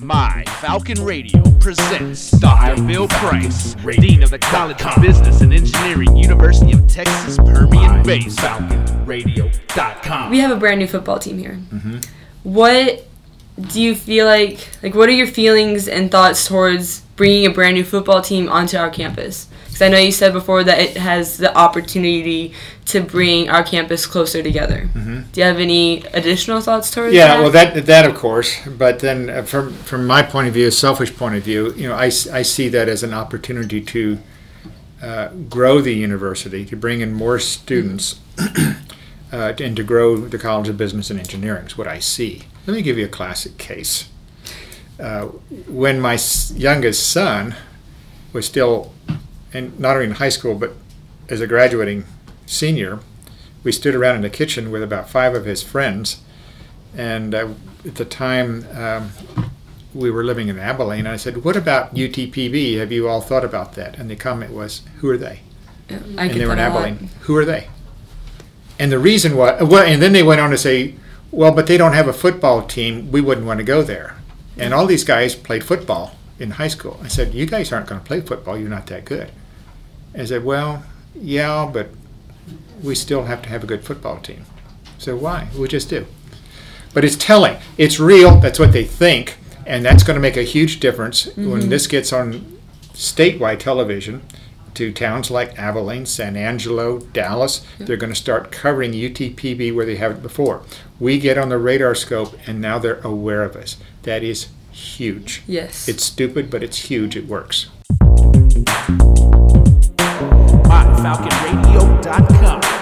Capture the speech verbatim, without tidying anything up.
My Falcon Radio presents Doctor Bill Price, Dean of the College of Business and Engineering, University of Texas, Permian Basin. Falcon Radio dot com. We have a brand new football team here. Mm-hmm. What do you feel like, like what are your feelings and thoughts towards bringing a brand new football team onto our campus? Because I know you said before that it has the opportunity to bring our campus closer together. Mm-hmm. Do you have any additional thoughts towards yeah, that? Yeah, well, that, that of course. But then from, from my point of view, selfish point of view, you know, I, I see that as an opportunity to uh, grow the university, to bring in more students, uh, and to grow the College of Business and Engineering is what I see. Let me give you a classic case. Uh, when my youngest son was still, and not only in high school, but as a graduating senior, we stood around in the kitchen with about five of his friends. And uh, at the time, um, we were living in Abilene. And I said, "What about U T P B? Have you all thought about that?" And the comment was, "Who are they?" I and they were in Abilene. Who are they? And the reason why, well, and then they went on to say, "Well, but they don't have a football team. We wouldn't want to go there." And all these guys played football in high school. I said, "You guys aren't going to play football. You're not that good." I said, "Well, yeah, but we still have to have a good football team." So why? We just do. But it's telling. It's real. That's what they think. And that's going to make a huge difference mm-hmm. when this gets on statewide television to towns like Abilene, San Angelo, Dallas. Yep. They're going to start covering U T P B where they haven't before. We get on the radar scope, and now they're aware of us. That is huge. Yes. It's stupid, but it's huge. It works. My Falcon Radio dot com.